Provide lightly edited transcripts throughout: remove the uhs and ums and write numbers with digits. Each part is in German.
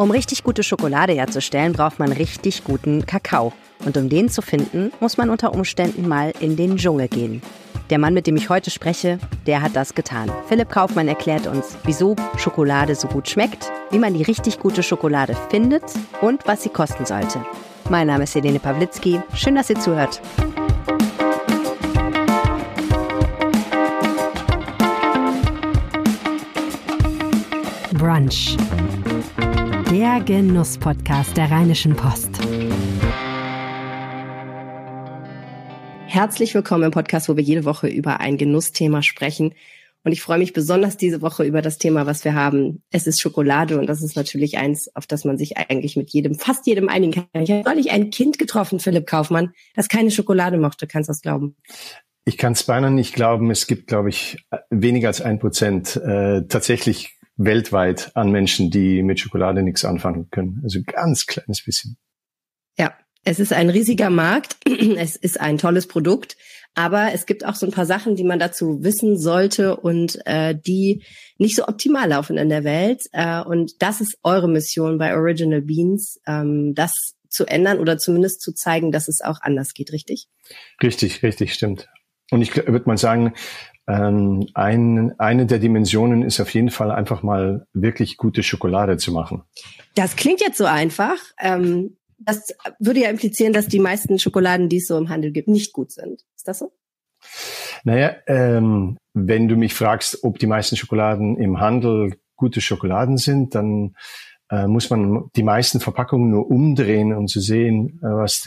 Um richtig gute Schokolade herzustellen, braucht man richtig guten Kakao. Und um den zu finden, muss man unter Umständen mal in den Dschungel gehen. Der Mann, mit dem ich heute spreche, der hat das getan. Philipp Kauffmann erklärt uns, wieso Schokolade so gut schmeckt, wie man die richtig gute Schokolade findet und was sie kosten sollte. Mein Name ist Helene Pawlitzky. Schön, dass ihr zuhört. Brunch. Der Genuss-Podcast der Rheinischen Post. Herzlich willkommen im Podcast, wo wir jede Woche über ein Genussthema sprechen. Und ich freue mich besonders diese Woche über das Thema, was wir haben. Es ist Schokolade, und das ist natürlich eins, auf das man sich eigentlich mit fast jedem einigen kann. Ich habe neulich ein Kind getroffen, Philipp Kauffmann, das keine Schokolade mochte. Kannst du das glauben? Ich kann es beinahe nicht glauben. Es gibt, glaube ich, weniger als 1% tatsächlich weltweit an Menschen, die mit Schokolade nichts anfangen können. Also ganz kleines bisschen. Ja. Es ist ein riesiger Markt, es ist ein tolles Produkt, aber es gibt auch so ein paar Sachen, die man dazu wissen sollte und die nicht so optimal laufen in der Welt. Und das ist eure Mission bei Original Beans, das zu ändern oder zumindest zu zeigen, dass es auch anders geht, richtig? Richtig, stimmt. Und ich würde mal sagen, eine der Dimensionen ist auf jeden Fall einfach mal wirklich gute Schokolade zu machen. Das klingt jetzt so einfach. Das würde ja implizieren, dass die meisten Schokoladen, die es so im Handel gibt, nicht gut sind. Ist das so? Naja, wenn du mich fragst, ob die meisten Schokoladen im Handel gute Schokoladen sind, dann muss man die meisten Verpackungen nur umdrehen, um zu sehen, was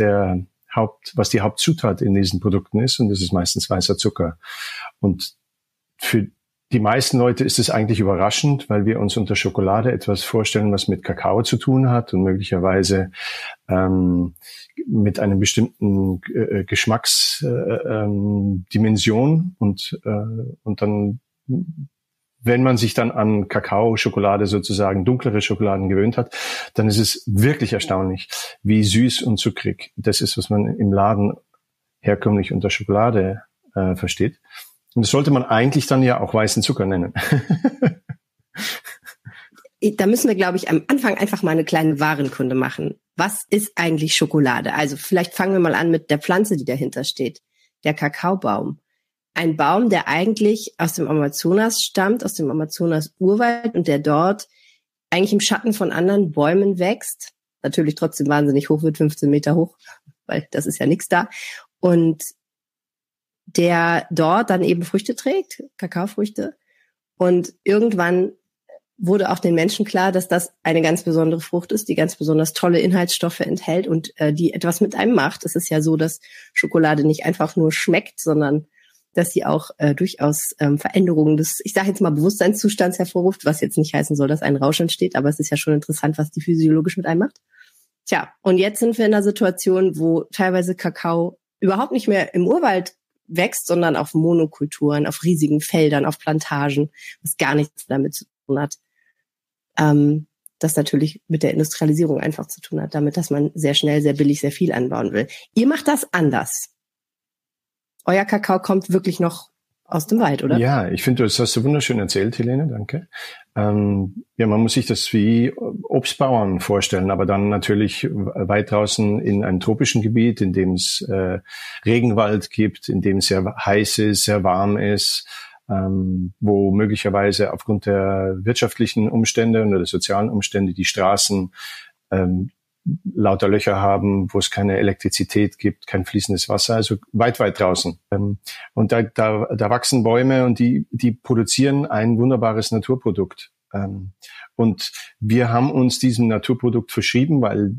die Hauptzutat in diesen Produkten ist. Und das ist meistens weißer Zucker. Und für die meisten Leute ist es eigentlich überraschend, weil wir uns unter Schokolade etwas vorstellen, was mit Kakao zu tun hat und möglicherweise mit einem bestimmten Geschmacksdimension. Und dann, wenn man sich dann an Kakao-Schokolade sozusagen, dunklere Schokoladen gewöhnt hat, dann ist es wirklich erstaunlich, wie süß und zuckrig das ist, was man im Laden herkömmlich unter Schokolade versteht. Und das sollte man eigentlich dann ja auch weißen Zucker nennen. Da müssen wir, glaube ich, am Anfang einfach mal eine kleine Warenkunde machen. Was ist eigentlich Schokolade? Also vielleicht fangen wir mal an mit der Pflanze, die dahinter steht. Der Kakaobaum. Ein Baum, der eigentlich aus dem Amazonas stammt, aus dem Amazonas-Urwald, und der dort eigentlich im Schatten von anderen Bäumen wächst. Natürlich trotzdem wahnsinnig hoch wird, 15 Meter hoch, weil das ist ja nichts da. Und der dort dann eben Früchte trägt, Kakaofrüchte. Und irgendwann wurde auch den Menschen klar, dass das eine ganz besondere Frucht ist, die ganz besonders tolle Inhaltsstoffe enthält und die etwas mit einem macht. Es ist ja so, dass Schokolade nicht einfach nur schmeckt, sondern dass sie auch durchaus Veränderungen des, ich sage jetzt mal, Bewusstseinszustands hervorruft, was jetzt nicht heißen soll, dass ein Rausch entsteht, aber es ist ja schon interessant, was die physiologisch mit einem macht. Tja, und jetzt sind wir in einer Situation, wo teilweise Kakao überhaupt nicht mehr im Urwald wächst, sondern auf Monokulturen, auf riesigen Feldern, auf Plantagen, was gar nichts damit zu tun hat. Das natürlich mit der Industrialisierung einfach zu tun hat, damit, dass man sehr schnell, sehr billig, sehr viel anbauen will. Ihr macht das anders. Euer Kakao kommt wirklich noch aus dem Wald, oder? Ja, ich finde, das hast du wunderschön erzählt, Helene, danke. Ja, man muss sich das wie Obstbauern vorstellen, aber dann natürlich weit draußen in einem tropischen Gebiet, in dem es Regenwald gibt, in dem es sehr heiß ist, sehr warm ist, wo möglicherweise aufgrund der wirtschaftlichen Umstände oder der sozialen Umstände die Straßen lauter Löcher haben, wo es keine Elektrizität gibt, kein fließendes Wasser, also weit draußen. Und da wachsen Bäume, und die produzieren ein wunderbares Naturprodukt. Und wir haben uns diesem Naturprodukt verschrieben, weil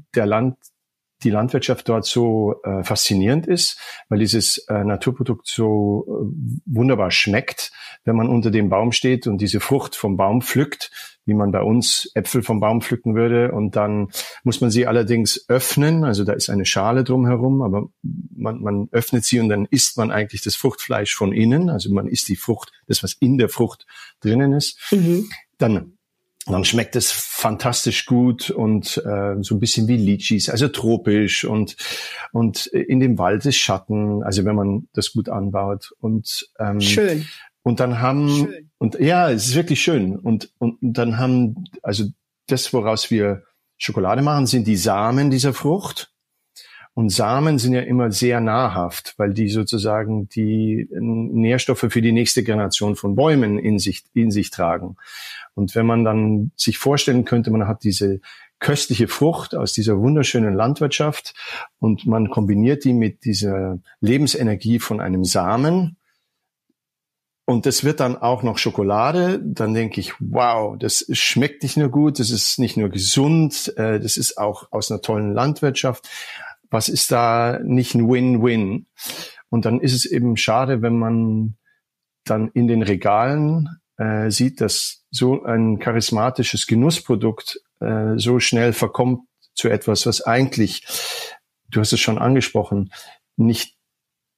die Landwirtschaft dort so faszinierend ist, weil dieses Naturprodukt so wunderbar schmeckt, wenn man unter dem Baum steht und diese Frucht vom Baum pflückt, wie man bei uns Äpfel vom Baum pflücken würde. Und dann muss man sie allerdings öffnen. Also da ist eine Schale drumherum, aber man öffnet sie und dann isst man eigentlich das Fruchtfleisch von innen. Also man isst die Frucht, das, was in der Frucht drinnen ist. Mhm. Dann schmeckt es fantastisch gut und so ein bisschen wie Litschis, also tropisch und in dem Wald ist Schatten, also wenn man das gut anbaut. Und schön. Und dann haben schön. Und ja, es ist wirklich schön. Und dann haben, also das, woraus wir Schokolade machen, sind die Samen dieser Frucht. Und Samen sind ja immer sehr nahrhaft, weil die sozusagen die Nährstoffe für die nächste Generation von Bäumen in sich tragen. Und wenn man dann sich vorstellen könnte, man hat diese köstliche Frucht aus dieser wunderschönen Landwirtschaft und man kombiniert die mit dieser Lebensenergie von einem Samen und das wird dann auch noch Schokolade, dann denke ich, wow, das schmeckt nicht nur gut, das ist nicht nur gesund, das ist auch aus einer tollen Landwirtschaft. Was ist da nicht ein Win-Win? Und dann ist es eben schade, wenn man dann in den Regalen sieht, dass so ein charismatisches Genussprodukt so schnell verkommt zu etwas, was eigentlich, du hast es schon angesprochen, nicht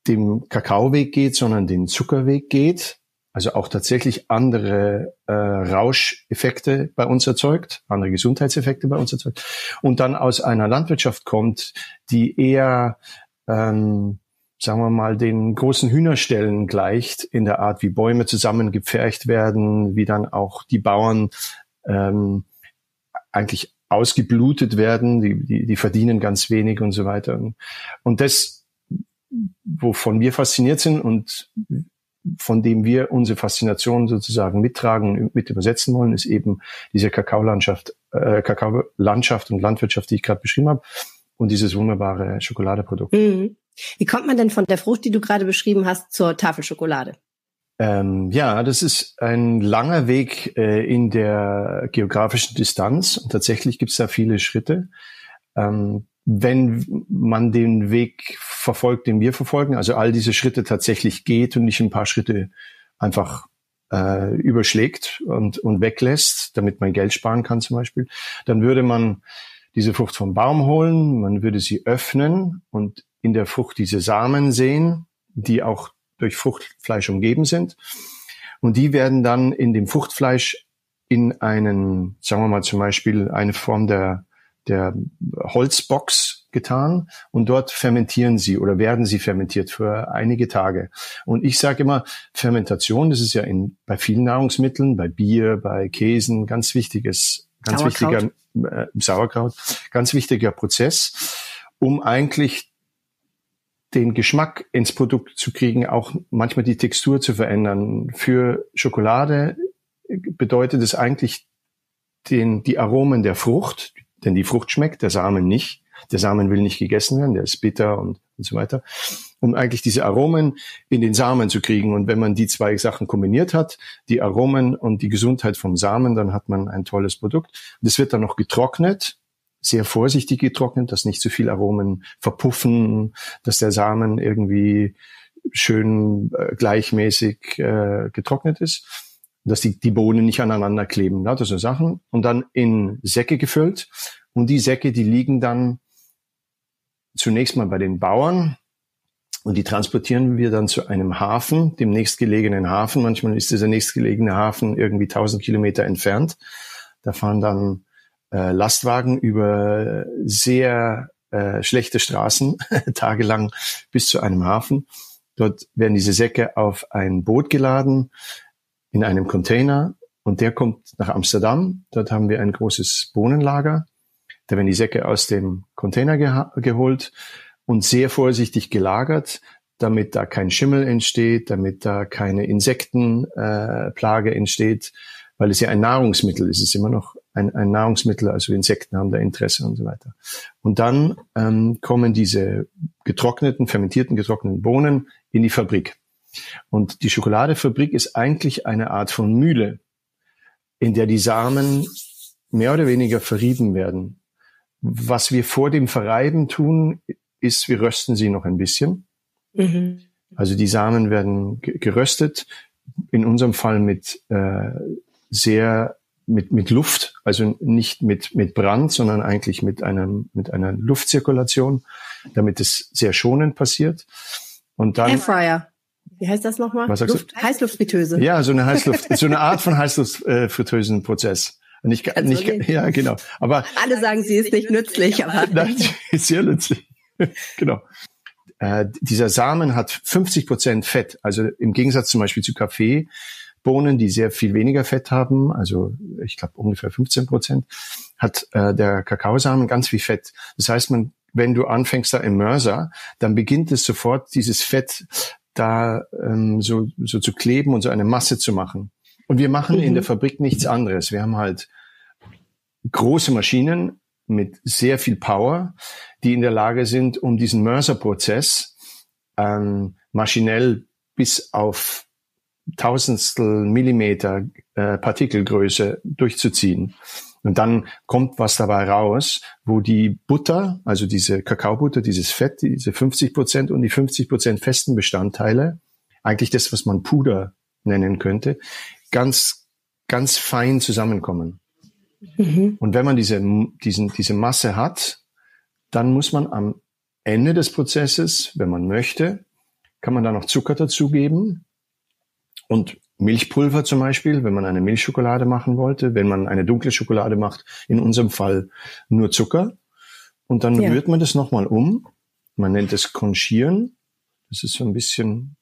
dem Kakaoweg geht, sondern den Zuckerweg geht. Also auch tatsächlich andere Rauscheffekte bei uns erzeugt, andere Gesundheitseffekte bei uns erzeugt und dann aus einer Landwirtschaft kommt, die eher, sagen wir mal, den großen Hühnerställen gleicht in der Art, wie Bäume zusammengepfercht werden, wie dann auch die Bauern eigentlich ausgeblutet werden, die verdienen ganz wenig und so weiter. Und das, wovon wir fasziniert sind und von dem wir unsere Faszination sozusagen mittragen und mit übersetzen wollen, ist eben diese Kakaolandschaft und Landwirtschaft, die ich gerade beschrieben habe, und dieses wunderbare Schokoladeprodukt. Mhm. Wie kommt man denn von der Frucht, die du gerade beschrieben hast, zur Tafelschokolade? Ja, das ist ein langer Weg in der geografischen Distanz und tatsächlich gibt es da viele Schritte. Wenn man den Weg verfolgt, den wir verfolgen, also all diese Schritte tatsächlich geht und nicht ein paar Schritte einfach überschlägt und weglässt, damit man Geld sparen kann zum Beispiel, dann würde man diese Frucht vom Baum holen, man würde sie öffnen und in der Frucht diese Samen sehen, die auch durch Fruchtfleisch umgeben sind. Und die werden dann in dem Fruchtfleisch in einen, sagen wir mal zum Beispiel, eine Form der Holzbox getan und dort fermentieren sie oder werden sie fermentiert für einige Tage. Und ich sage immer, Fermentation, das ist ja bei vielen Nahrungsmitteln, bei Bier, bei Käsen, ganz wichtiger Prozess, um eigentlich den Geschmack ins Produkt zu kriegen, auch manchmal die Textur zu verändern. Für Schokolade bedeutet es eigentlich die Aromen der Frucht, denn die Frucht schmeckt, der Samen nicht. Der Samen will nicht gegessen werden, der ist bitter und so weiter. Um eigentlich diese Aromen in den Samen zu kriegen. Und wenn man die zwei Sachen kombiniert hat, die Aromen und die Gesundheit vom Samen, dann hat man ein tolles Produkt. Und es wird dann noch getrocknet, sehr vorsichtig getrocknet, dass nicht zu viel Aromen verpuffen, dass der Samen irgendwie schön gleichmäßig getrocknet ist, dass die Bohnen nicht aneinander kleben, lauter so Sachen. Und dann in Säcke gefüllt. Und die Säcke, die liegen dann zunächst mal bei den Bauern. Und die transportieren wir dann zu einem Hafen, dem nächstgelegenen Hafen. Manchmal ist dieser nächstgelegene Hafen irgendwie 1000 Kilometer entfernt. Da fahren dann Lastwagen über sehr schlechte Straßen tagelang bis zu einem Hafen. Dort werden diese Säcke auf ein Boot geladen, in einem Container, und der kommt nach Amsterdam. Dort haben wir ein großes Bohnenlager. Da werden die Säcke aus dem Container geholt und sehr vorsichtig gelagert, damit da kein Schimmel entsteht, damit da keine Insektenplage entsteht, weil es ja ein Nahrungsmittel ist. Es ist immer noch ein Nahrungsmittel, also Insekten haben da Interesse und so weiter. Und dann kommen diese fermentierten, getrockneten Bohnen in die Fabrik. Und die Schokoladefabrik ist eigentlich eine Art von Mühle, in der die Samen mehr oder weniger verrieben werden. Was wir vor dem Verreiben tun, ist, wir rösten sie noch ein bisschen. Mhm. Also die Samen werden geröstet, in unserem Fall mit Luft, also nicht mit Brand, sondern eigentlich mit einer Luftzirkulation, damit es sehr schonend passiert. Und dann Airfryer. Wie heißt das nochmal? Heißluftfritteuse. Ja, so eine Art von Heißluftfritteusenprozess. Nicht, ja, genau. Aber alle sagen, sie ist nicht nützlich, aber nein, sie ist sehr nützlich. Genau. Dieser Samen hat 50% Fett. Also im Gegensatz zum Beispiel zu Kaffeebohnen, die sehr viel weniger Fett haben. Also ich glaube ungefähr 15%. hat der Kakaosamen ganz viel Fett. Das heißt, wenn du anfängst da im Mörser, dann beginnt es sofort, dieses Fett da so zu kleben und so eine Masse zu machen. Und wir machen in der Fabrik nichts anderes. Wir haben halt große Maschinen mit sehr viel Power, die in der Lage sind, um diesen Mörserprozess maschinell bis auf Tausendstel Millimeter Partikelgröße durchzuziehen. Und dann kommt was dabei raus, wo die Butter, also diese Kakaobutter, dieses Fett, diese 50% und die 50% festen Bestandteile, eigentlich das, was man Puder nennen könnte, ganz, ganz fein zusammenkommen. Mhm. Und wenn man diese Masse hat, dann muss man am Ende des Prozesses, wenn man möchte, kann man da noch Zucker dazugeben und Milchpulver zum Beispiel, wenn man eine Milchschokolade machen wollte, wenn man eine dunkle Schokolade macht, in unserem Fall nur Zucker. Und dann rührt man das nochmal um. Man nennt es Conchieren. Das ist so ein bisschen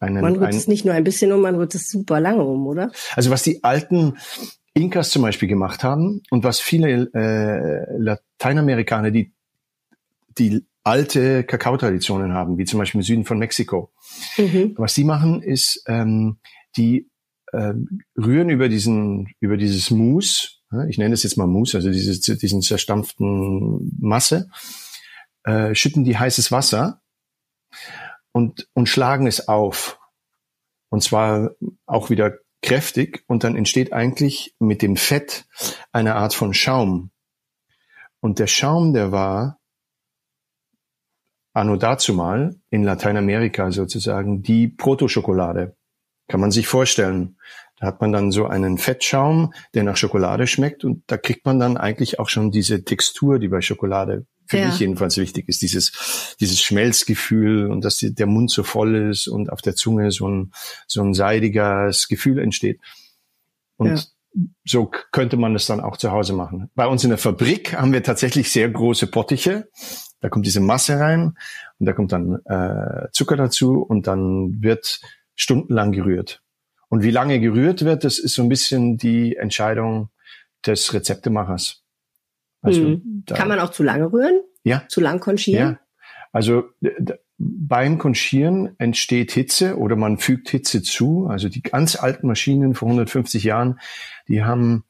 eine... Man rührt es nicht nur ein bisschen um, man rührt es super lange um, oder? Also was die alten Inkas zum Beispiel gemacht haben und was viele Lateinamerikaner, die alte Kakaotraditionen haben, wie zum Beispiel im Süden von Mexiko. Mhm. Was die machen, ist, die rühren über dieses Mousse, ich nenne das jetzt mal Mousse, also diesen zerstampften Masse, schütten die heißes Wasser und schlagen es auf. Und zwar auch wieder kräftig, und dann entsteht eigentlich mit dem Fett eine Art von Schaum. Und der Schaum, der war anno dazu mal in Lateinamerika sozusagen die Protoschokolade. Kann man sich vorstellen. Da hat man dann so einen Fettschaum, der nach Schokolade schmeckt, und da kriegt man dann eigentlich auch schon diese Textur, die bei Schokolade für mich jedenfalls wichtig ist. Dieses Schmelzgefühl und dass der Mund so voll ist und auf der Zunge so ein seidiges Gefühl entsteht. Und so könnte man das dann auch zu Hause machen. Bei uns in der Fabrik haben wir tatsächlich sehr große Pottiche. Da kommt diese Masse rein und da kommt dann Zucker dazu und dann wird stundenlang gerührt. Und wie lange gerührt wird, das ist so ein bisschen die Entscheidung des Rezeptemachers. Also kann man auch zu lange rühren? Ja. Zu lang konchieren? Ja. Also beim Konchieren entsteht Hitze oder man fügt Hitze zu. Also die ganz alten Maschinen vor 150 Jahren, die haben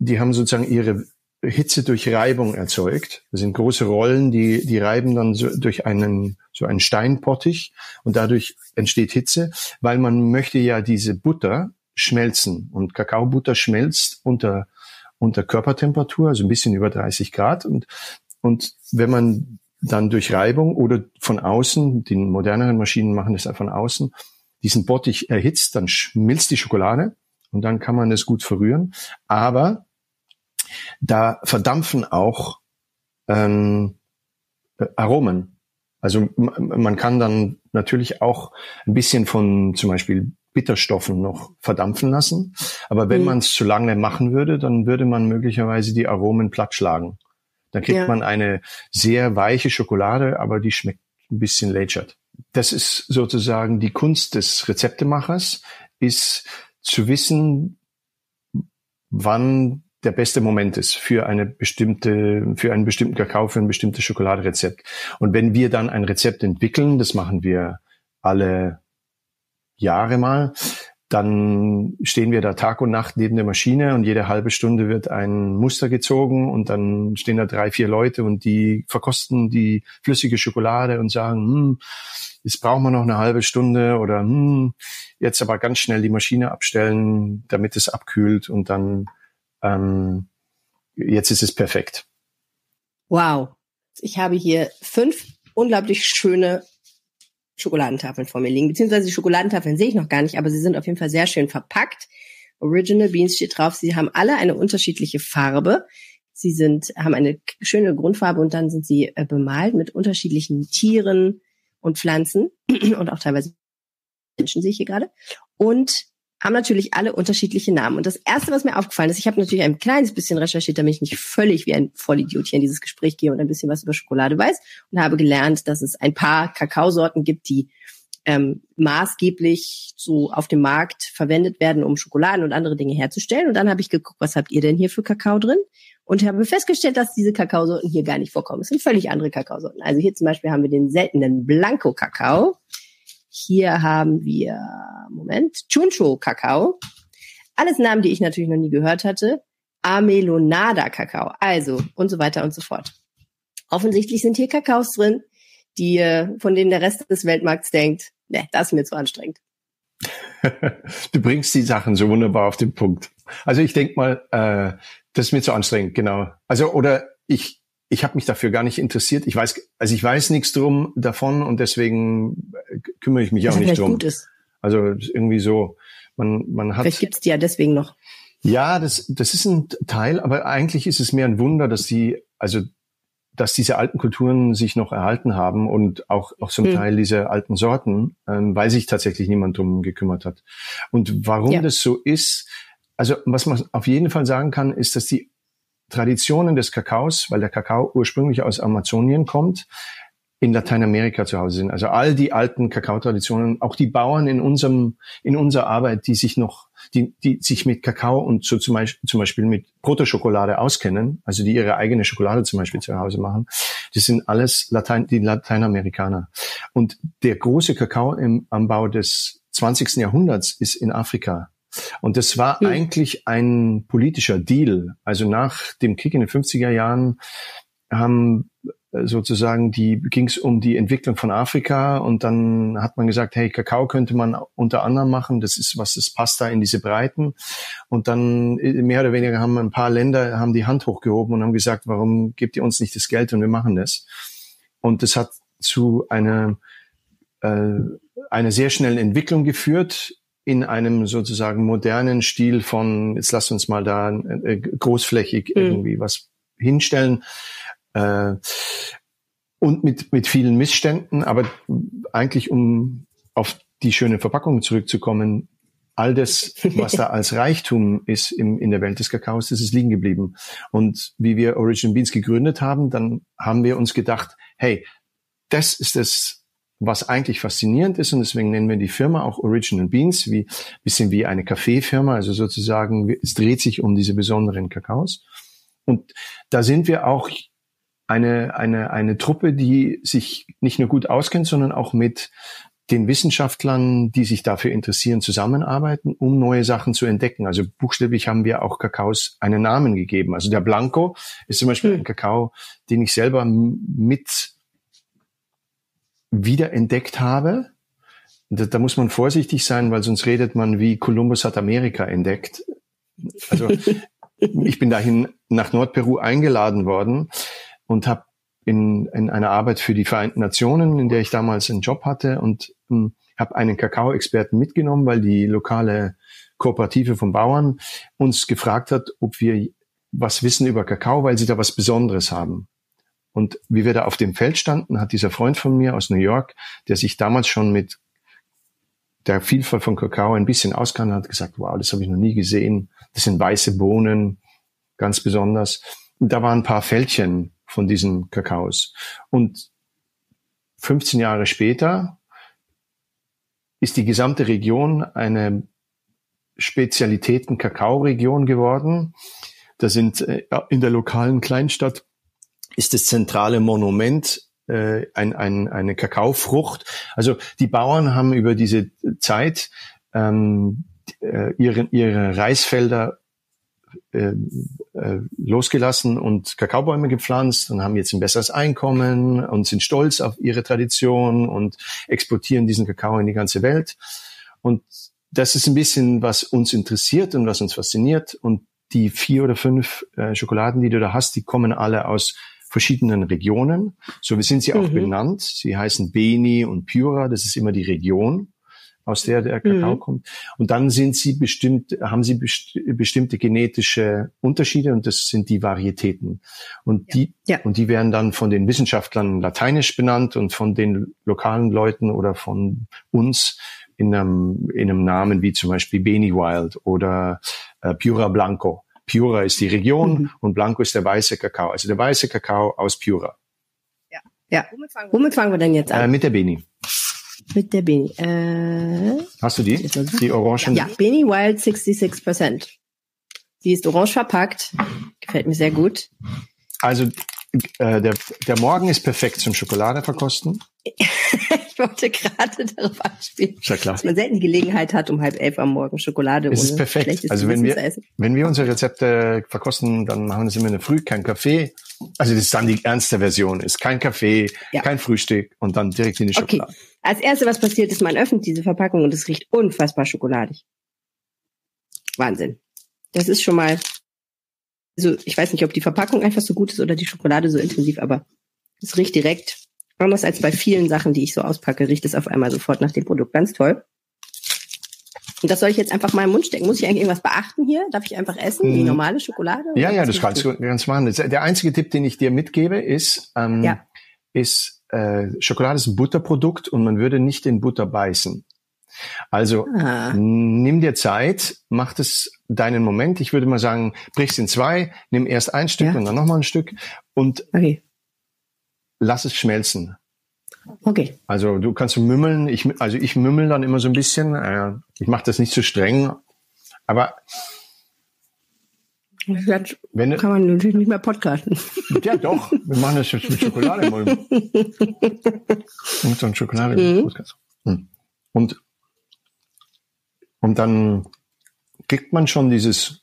sozusagen ihre Hitze durch Reibung erzeugt. Das sind große Rollen, die reiben dann so durch einen Steinpottich, und dadurch entsteht Hitze, weil man möchte ja diese Butter schmelzen, und Kakaobutter schmelzt unter Körpertemperatur, also ein bisschen über 30 Grad, und wenn man dann durch Reibung oder von außen, die moderneren Maschinen machen das von außen, diesen Bottich erhitzt, dann schmilzt die Schokolade und dann kann man das gut verrühren, aber da verdampfen auch Aromen. Also man kann dann natürlich auch ein bisschen von zum Beispiel Bitterstoffen noch verdampfen lassen. Aber wenn man es zu lange machen würde, dann würde man möglicherweise die Aromen plattschlagen. Dann kriegt man eine sehr weiche Schokolade, aber die schmeckt ein bisschen lätschert. Das ist sozusagen die Kunst des Rezeptemachers, ist zu wissen, wann der beste Moment ist für einen bestimmten Kakao, für ein bestimmtes Schokoladenrezept. Und wenn wir dann ein Rezept entwickeln, das machen wir alle Jahre mal, dann stehen wir da Tag und Nacht neben der Maschine und jede halbe Stunde wird ein Muster gezogen und dann stehen da 3, 4 Leute und die verkosten die flüssige Schokolade und sagen, jetzt brauchen wir noch eine halbe Stunde, oder jetzt aber ganz schnell die Maschine abstellen, damit es abkühlt, und dann jetzt ist es perfekt. Wow. Ich habe hier 5 unglaublich schöne Schokoladentafeln vor mir liegen, beziehungsweise die Schokoladentafeln sehe ich noch gar nicht, aber sie sind auf jeden Fall sehr schön verpackt. Original Beans steht drauf, sie haben alle eine unterschiedliche Farbe. Sie haben eine schöne Grundfarbe und dann sind sie bemalt mit unterschiedlichen Tieren und Pflanzen und auch teilweise Menschen, sehe ich hier gerade. Und haben natürlich alle unterschiedliche Namen. Und das Erste, was mir aufgefallen ist, ich habe natürlich ein kleines bisschen recherchiert, damit ich nicht völlig wie ein Vollidiot hier in dieses Gespräch gehe und ein bisschen was über Schokolade weiß, und habe gelernt, dass es ein paar Kakaosorten gibt, die maßgeblich so auf dem Markt verwendet werden, um Schokoladen und andere Dinge herzustellen. Und dann habe ich geguckt, was habt ihr denn hier für Kakao drin? Und habe festgestellt, dass diese Kakaosorten hier gar nicht vorkommen. Es sind völlig andere Kakaosorten. Also hier zum Beispiel haben wir den seltenen Blanco-Kakao. Hier haben wir, Chuncho-Kakao. Alles Namen, die ich natürlich noch nie gehört hatte. Amelonada-Kakao, also und so weiter und so fort. Offensichtlich sind hier Kakaos drin, die, von denen der Rest des Weltmarkts denkt, ne, das ist mir zu anstrengend. Du bringst die Sachen so wunderbar auf den Punkt. Also ich denke mal, das ist mir zu anstrengend, genau. Also oder ich habe mich dafür gar nicht interessiert. Ich weiß nichts davon und deswegen kümmere ich mich auch nicht drum. Gut ist. Also irgendwie so, man hat. Vielleicht gibt's die ja deswegen noch. Ja, das ist ein Teil, aber eigentlich ist es mehr ein Wunder, dass diese alten Kulturen sich noch erhalten haben und auch zum Teil diese alten Sorten, weil sich tatsächlich niemand drum gekümmert hat. Und warum das so ist, also was man auf jeden Fall sagen kann, ist, dass die Traditionen des Kakaos, weil der Kakao ursprünglich aus Amazonien kommt, in Lateinamerika zu Hause sind. Also all die alten Kakaotraditionen, auch die Bauern in unserer Arbeit, die sich mit Kakao und so zum Beispiel mit Protoschokolade auskennen, also die ihre eigene Schokolade zum Beispiel zu Hause machen, das sind alles die Lateinamerikaner. Und der große Kakao im Anbau des 20. Jahrhunderts ist in Afrika. Und das war eigentlich ein politischer Deal. Also nach dem Krieg in den 50er Jahren haben sozusagen ging's um die Entwicklung von Afrika und dann hat man gesagt, hey, Kakao könnte man unter anderem machen, das passt da in diese Breiten und dann mehr oder weniger haben ein paar Länder die Hand hochgehoben und haben gesagt, warum gebt ihr uns nicht das Geld und wir machen das? Und das hat zu einer sehr schnellen Entwicklung geführt in einem sozusagen modernen Stil von, jetzt lasst uns mal da großflächig irgendwie was hinstellen. Und mit vielen Missständen, aber eigentlich, um auf die schöne Verpackung zurückzukommen, all das, was da als Reichtum ist in der Welt des Kakaos, das ist liegen geblieben. Und wie wir Original Beans gegründet haben, dann haben wir uns gedacht, hey, das ist das, was eigentlich faszinierend ist und deswegen nennen wir die Firma auch Original Beans, wie bisschen wie eine Kaffeefirma, also sozusagen, es dreht sich um diese besonderen Kakaos. Und da sind wir auch eine Truppe, die sich nicht nur gut auskennt, sondern auch mit den Wissenschaftlern, die sich dafür interessieren, zusammenarbeiten, um neue Sachen zu entdecken. Also buchstäblich haben wir auch Kakaos einen Namen gegeben. Also der Blanco ist zum Beispiel ein Kakao, den ich selber mit wiederentdeckt habe. Da muss man vorsichtig sein, weil sonst redet man, wie Kolumbus hat Amerika entdeckt. Also ich bin dahin nach Nordperu eingeladen worden und habe in einer Arbeit für die Vereinten Nationen, in der ich damals einen Job hatte, und habe einen Kakao-Experten mitgenommen, weil die lokale Kooperative von Bauern uns gefragt hat, ob wir was wissen über Kakao, weil sie da was Besonderes haben. Und wie wir da auf dem Feld standen, hat dieser Freund von mir aus New York, der sich damals schon mit der Vielfalt von Kakao ein bisschen auskannte, hat gesagt, wow, das habe ich noch nie gesehen. Das sind weiße Bohnen, ganz besonders. Und da waren ein paar Fältchen von diesen Kakaos. Und 15 Jahre später ist die gesamte Region eine Spezialitäten-Kakao-Region geworden. Da sind in der lokalen Kleinstadt ist das zentrale Monument eine Kakaofrucht. Also die Bauern haben über diese Zeit ihre Reisfelder losgelassen und Kakaobäume gepflanzt und haben jetzt ein besseres Einkommen und sind stolz auf ihre Tradition und exportieren diesen Kakao in die ganze Welt. Und das ist ein bisschen, was uns interessiert und was uns fasziniert. Und die 4 oder 5 Schokoladen, die du da hast, die kommen alle aus verschiedenen Regionen. So sind sie auch benannt. Sie heißen Beni und Piura. Das ist immer die Region, aus der Kakao kommt. Und dann haben sie bestimmte genetische Unterschiede und das sind die Varietäten. Und die werden dann von den Wissenschaftlern lateinisch benannt und von den lokalen Leuten oder von uns in einem Namen wie zum Beispiel Beni Wild oder Piura Blanco. Piura ist die Region und Blanco ist der weiße Kakao. Also der weiße Kakao aus Piura. Ja. Womit fangen wir denn jetzt an? Mit der Beni. Mit der Beni. Hast du die? Die orangen? Ja, Beni Wild 66%. Die ist orange verpackt. Gefällt mir sehr gut. Also der Morgen ist perfekt zum Schokoladeverkosten. Ich wollte gerade darauf anspielen, ja, dass man selten die Gelegenheit hat, um 10:30 am Morgen Schokolade es ohne ist perfekt. Schlechtes also wenn wir, zu essen. Wenn wir unsere Rezepte verkosten, dann machen wir das immer in der Früh, kein Kaffee. Also das ist dann die ernste Version. Ist kein Kaffee, ja, kein Frühstück und dann direkt in die Schokolade. Okay. Als Erste, was passiert ist, man öffnet diese Verpackung und es riecht unfassbar schokoladig. Wahnsinn. Das ist schon mal... Also ich weiß nicht, ob die Verpackung einfach so gut ist oder die Schokolade so intensiv, aber es riecht direkt... Anders als bei vielen Sachen, die ich so auspacke, riecht es auf einmal sofort nach dem Produkt. Ganz toll. Und das soll ich jetzt einfach mal im Mund stecken. Muss ich eigentlich irgendwas beachten hier? Darf ich einfach essen, wie normale Schokolade? Ja, ja, das kannst du ganz machen. Der einzige Tipp, den ich dir mitgebe, ist, Schokolade ist ein Butterprodukt und man würde nicht in Butter beißen. Also nimm dir Zeit, mach es deinen Moment. Ich würde mal sagen, brich es in zwei, nimm erst ein Stück und dann nochmal ein Stück und lass es schmelzen. Okay. Also du kannst mümmeln. Ich mümmel dann immer so ein bisschen. Ich mache das nicht zu streng. Aber das wenn kann man natürlich nicht mehr podcasten. Ja doch, wir machen das jetzt mit Schokolade. Und so ein Schokolade-Podcast. Und dann kriegt man schon dieses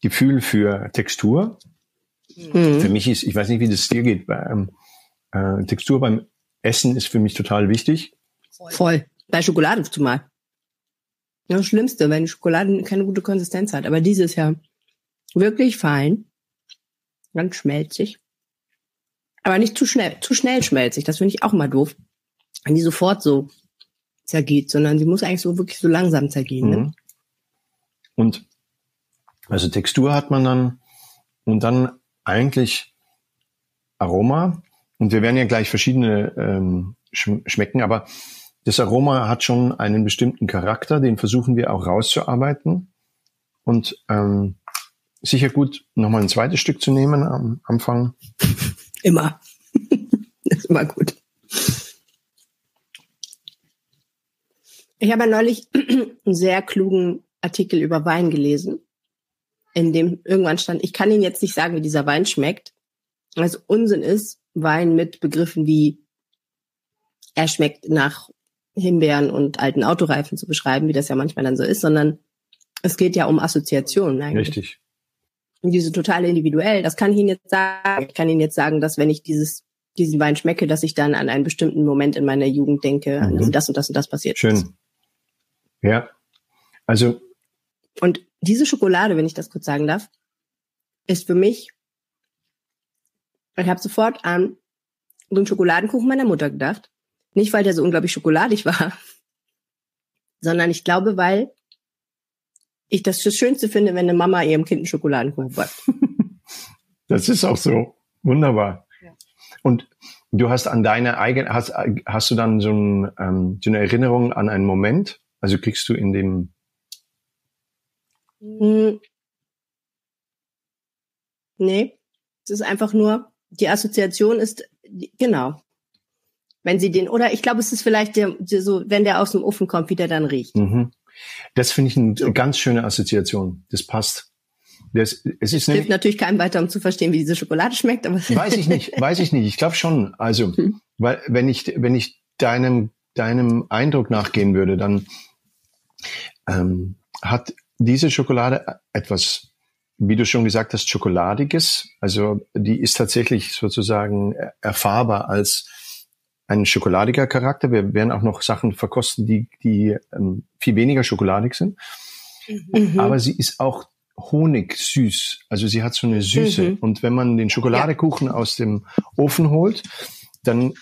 Gefühl für Textur. Für mich ist, ich weiß nicht, wie das dir geht, Textur beim Essen ist für mich total wichtig. Voll. Bei Schokoladen zumal. Das Schlimmste, wenn Schokolade keine gute Konsistenz hat. Aber diese ist ja wirklich fein. Ganz schmelzig. Aber nicht zu schnell schmelzig. Das finde ich auch mal doof. Wenn die sofort so zergeht, sondern sie muss eigentlich so wirklich so langsam zergehen. Ne? Und, also Textur hat man dann, und dann eigentlich Aroma. Und wir werden ja gleich verschiedene schmecken, aber das Aroma hat schon einen bestimmten Charakter, den versuchen wir auch rauszuarbeiten. Und sicher gut, nochmal ein zweites Stück zu nehmen am Anfang. Immer. Das ist immer gut. Ich habe neulich einen sehr klugen Artikel über Wein gelesen, in dem irgendwann stand, ich kann Ihnen jetzt nicht sagen, wie dieser Wein schmeckt, weil es Unsinn ist, Wein mit Begriffen wie er schmeckt nach Himbeeren und alten Autoreifen zu beschreiben, wie das ja manchmal dann so ist, sondern es geht ja um Assoziationen eigentlich. Richtig. Und diese total individuell, das kann ich Ihnen jetzt sagen. Ich kann Ihnen jetzt sagen, dass wenn ich diesen Wein schmecke, dass ich dann an einen bestimmten Moment in meiner Jugend denke, also das und das und das passiert. Schön. Ist. Ja, also... Und diese Schokolade, wenn ich das kurz sagen darf, ist für mich, ich habe sofort an so einen Schokoladenkuchen meiner Mutter gedacht. Nicht, weil der so unglaublich schokoladig war, sondern ich glaube, weil ich das Schönste finde, wenn eine Mama ihrem Kind einen Schokoladenkuchen backt. Das ist auch so. Wunderbar. Ja. Und du hast an deine eigene, hast du dann so eine Erinnerung an einen Moment? Also kriegst du in dem... Nee, es ist einfach nur, die Assoziation ist, genau. Wenn sie den, oder ich glaube, es ist vielleicht so, wenn der aus dem Ofen kommt, wie der dann riecht. Das finde ich eine ganz schöne Assoziation. Das passt. Es hilft natürlich keinem weiter, um zu verstehen, wie diese Schokolade schmeckt. Aber weiß ich nicht. Ich glaube schon. Also, weil, wenn ich deinem Eindruck nachgehen würde, dann hat diese Schokolade etwas, wie du schon gesagt hast, Schokoladiges. Also die ist tatsächlich sozusagen erfahrbar als ein schokoladiger Charakter. Wir werden auch noch Sachen verkosten, die viel weniger schokoladig sind. Aber sie ist auch honigsüß. Also sie hat so eine Süße. Und wenn man den Schokoladekuchen aus dem Ofen holt, dann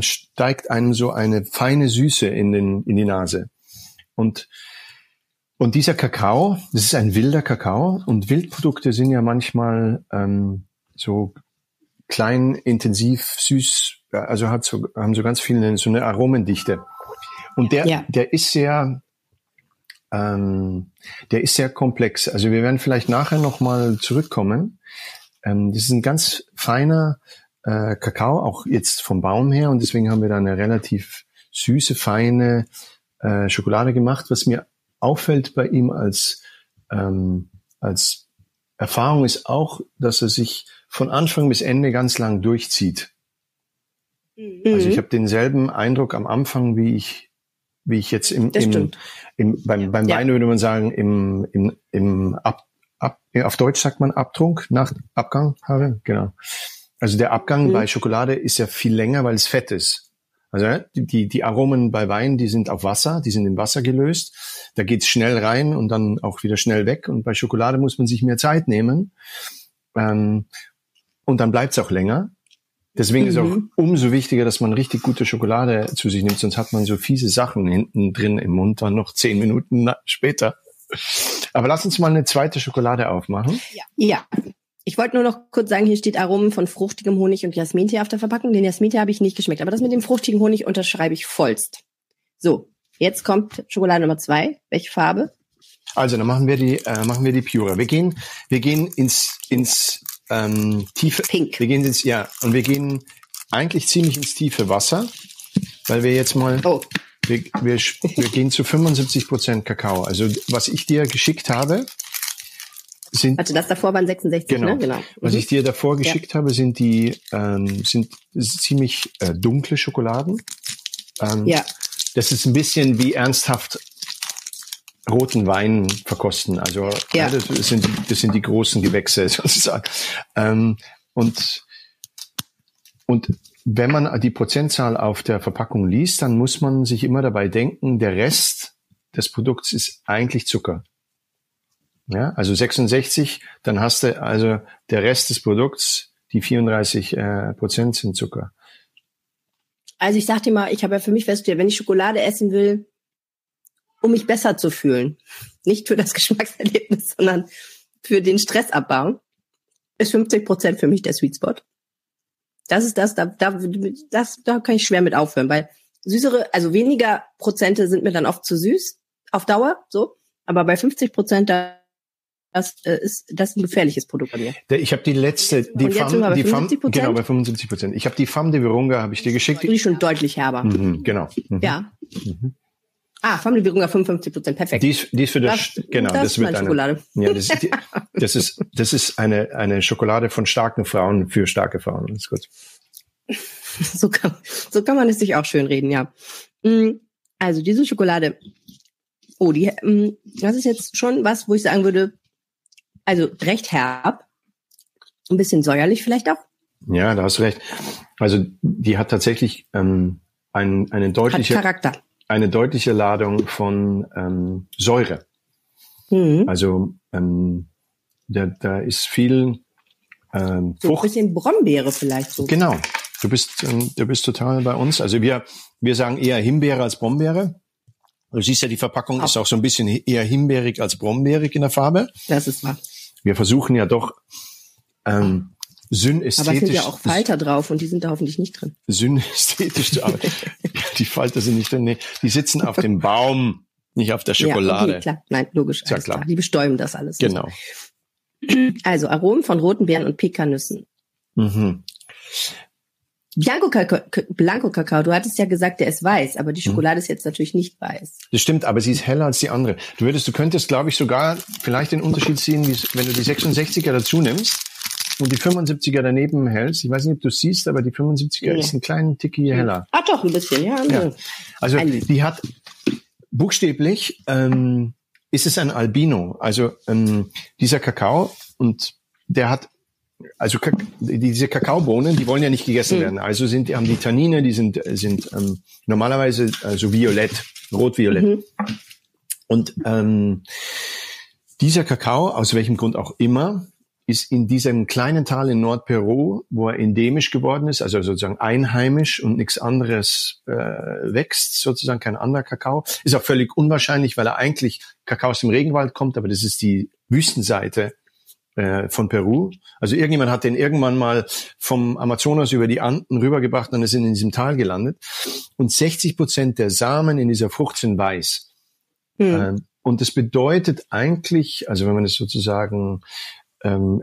steigt einem so eine feine Süße in die Nase. Und dieser Kakao, das ist ein wilder Kakao und Wildprodukte sind ja manchmal so klein, intensiv, süß, also haben so ganz viele, so eine Aromendichte. Und der ist sehr komplex. Also wir werden vielleicht nachher nochmal zurückkommen. Das ist ein ganz feiner Kakao, auch jetzt vom Baum her. Und deswegen haben wir da eine relativ süße, feine Schokolade gemacht. Was mir auffällt bei ihm als Erfahrung ist auch, dass er sich von Anfang bis Ende ganz lang durchzieht. Mhm. Also ich habe denselben Eindruck am Anfang, wie ich jetzt beim Wein würde man sagen, auf Deutsch sagt man Abtrunk, nach Abgang, genau. Also der Abgang bei Schokolade ist ja viel länger, weil es fett ist. Also die Aromen bei Wein, die sind auf Wasser, die sind im Wasser gelöst. Da geht's schnell rein und dann auch wieder schnell weg. Und bei Schokolade muss man sich mehr Zeit nehmen. Und dann bleibt's auch länger. Deswegen ist auch umso wichtiger, dass man richtig gute Schokolade zu sich nimmt. Sonst hat man so fiese Sachen hinten drin im Mund dann noch 10 Minuten später. Aber lass uns mal eine zweite Schokolade aufmachen. Ja. Ich wollte nur noch kurz sagen, hier steht Aromen von fruchtigem Honig und Jasmintee auf der Verpackung. Den Jasmintee habe ich nicht geschmeckt, aber das mit dem fruchtigen Honig unterschreibe ich vollst. So, jetzt kommt Schokolade Nummer 2. Welche Farbe? Also, dann machen wir die Pure. Wir gehen ins tiefe Pink. Wir gehen eigentlich ziemlich ins tiefe Wasser, weil wir jetzt mal wir gehen zu 75% Kakao. Also, was ich dir geschickt habe, das davor waren 66, genau. Ne? Genau. Was ich dir davor geschickt habe, sind die ziemlich dunkle Schokoladen. Das ist ein bisschen wie ernsthaft roten Wein verkosten. Also das sind die großen Gewächse sozusagen. Und wenn man die Prozentzahl auf der Verpackung liest, dann muss man sich immer dabei denken, der Rest des Produkts ist eigentlich Zucker. Ja, also 66, dann hast du also der Rest des Produkts, die 34% sind Zucker. Also ich sag dir mal, ich habe ja für mich festgestellt, wenn ich Schokolade essen will, um mich besser zu fühlen, nicht für das Geschmackserlebnis, sondern für den Stressabbau, ist 50% für mich der Sweet Spot. Das ist das, da kann ich schwer mit aufhören, weil süßere, also weniger Prozente sind mir dann oft zu süß, auf Dauer, so. Aber bei 50%, das ist ein gefährliches Produkt bei mir. Ich habe bei 75%. Ich habe die Femme de Virunga, habe ich dir geschickt. Die schon deutlich herber. Mhm, genau. Mhm. Ja. Mhm. Ah, Femme de Virunga 55%, perfekt. Die ist für das wird eine Schokolade. Ja, das ist eine Schokolade von starken Frauen für starke Frauen. Das ist gut. So kann man es sich auch schön reden, ja. Also diese Schokolade. Oh, das ist jetzt schon was, wo ich sagen würde, also recht herb, ein bisschen säuerlich vielleicht auch. Ja, da hast du recht. Also die hat tatsächlich eine deutliche Ladung von Säure. Mhm. Also da ist viel Frucht. So ein bisschen Brombeere vielleicht so. Genau. Du bist total bei uns. Also wir sagen eher Himbeere als Brombeere. Du siehst ja, die Verpackung ist auch so ein bisschen eher himbeerig als brombeerig in der Farbe. Das ist wahr. Wir versuchen ja doch synästhetisch... Aber es sind ja auch Falter drauf und die sind da hoffentlich nicht drin. Synästhetisch zu arbeiten. Die Falter sind nicht drin. Nee, die sitzen auf dem Baum, nicht auf der Schokolade. Ja, okay, klar. Nein, logisch. Ja, klar. Die bestäuben das alles. Genau. Nicht. Also Aromen von roten Beeren und Pekannüssen. Mhm. Blanco-Kakao, du hattest ja gesagt, der ist weiß, aber die Schokolade ist jetzt natürlich nicht weiß. Das stimmt, aber sie ist heller als die andere. Du könntest, glaube ich, sogar vielleicht den Unterschied ziehen, wenn du die 66er dazu nimmst und die 75er daneben hältst. Ich weiß nicht, ob du es siehst, aber die 75er ist einen kleinen Tick hier heller. Ah, doch, ein bisschen, ja. Also die hat buchstäblich, ist es ein Albino. Also dieser Kakao und der hat... Also diese Kakaobohnen, die wollen ja nicht gegessen werden. Also haben die Tannine, die sind normalerweise so violett, rot-violett. Mhm. Und dieser Kakao, aus welchem Grund auch immer, ist in diesem kleinen Tal in Nordperu, wo er endemisch geworden ist, also sozusagen einheimisch und nichts anderes wächst, sozusagen kein anderer Kakao. Ist auch völlig unwahrscheinlich, weil er eigentlich Kakao aus dem Regenwald kommt, aber das ist die Wüstenseite von Peru. Also irgendjemand hat den irgendwann mal vom Amazonas über die Anden rübergebracht und ist in diesem Tal gelandet. Und 60% der Samen in dieser Frucht sind weiß. Und das bedeutet eigentlich, also wenn man es sozusagen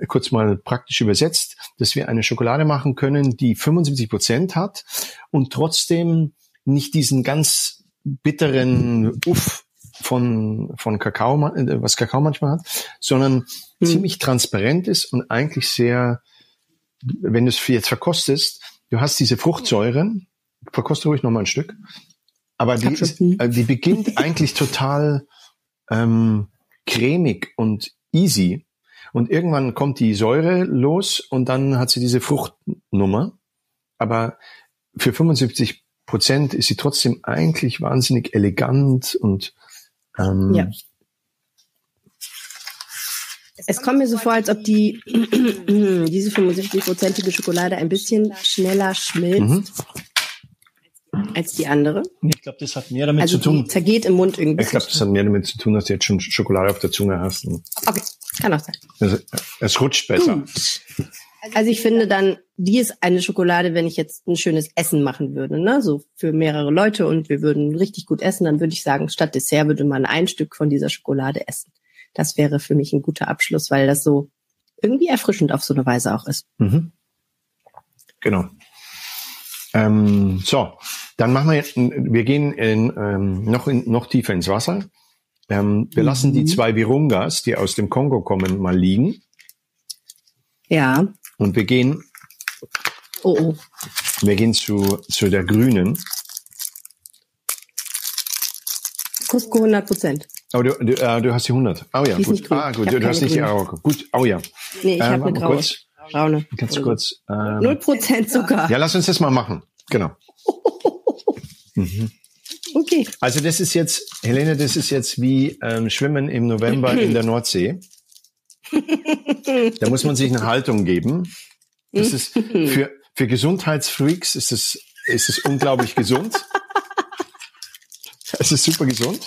kurz mal praktisch übersetzt, dass wir eine Schokolade machen können, die 75% hat und trotzdem nicht diesen ganz bitteren Uff von Kakao, was Kakao manchmal hat, sondern ziemlich transparent ist und eigentlich sehr, wenn du es jetzt verkostest, du hast diese Fruchtsäuren, verkoste ruhig nochmal ein Stück, aber die beginnt eigentlich total cremig und easy und irgendwann kommt die Säure los und dann hat sie diese Fruchtnummer, aber für 75% ist sie trotzdem eigentlich wahnsinnig elegant und ja. Es kommt mir so vor, als ob diese 75%ige Schokolade ein bisschen schneller schmilzt als die andere. Ich glaube, das hat mehr damit zu tun. Zergeht im Mund irgendwie. Ich glaube, das hat mehr damit zu tun, dass du jetzt schon Schokolade auf der Zunge hast. Okay, kann auch sein. Es rutscht besser. Gut. Also ich finde dann, die ist eine Schokolade, wenn ich jetzt ein schönes Essen machen würde, ne? So für mehrere Leute und wir würden richtig gut essen, dann würde ich sagen, statt Dessert würde man ein Stück von dieser Schokolade essen. Das wäre für mich ein guter Abschluss, weil das so irgendwie erfrischend auf so eine Weise auch ist. Mhm. Genau. So, dann machen wir gehen noch tiefer ins Wasser. Wir lassen die zwei Virungas, die aus dem Kongo kommen, mal liegen. Ja. Und wir gehen. Oh. Wir gehen zu der grünen. Cusco 100%. Oh, du hast die 100. Oh ja, gut. Gut, du hast nicht die Arauco. Gut, oh ja. Nee, ich habe eine graue. Braune. Ganz kurz. 0% Zucker. Ja, lass uns das mal machen. Genau. Okay. Also das ist jetzt, Helene, das ist jetzt wie Schwimmen im November in der Nordsee. Da muss man sich eine Haltung geben. Das ist für Gesundheitsfreaks ist es unglaublich gesund. Es ist super gesund.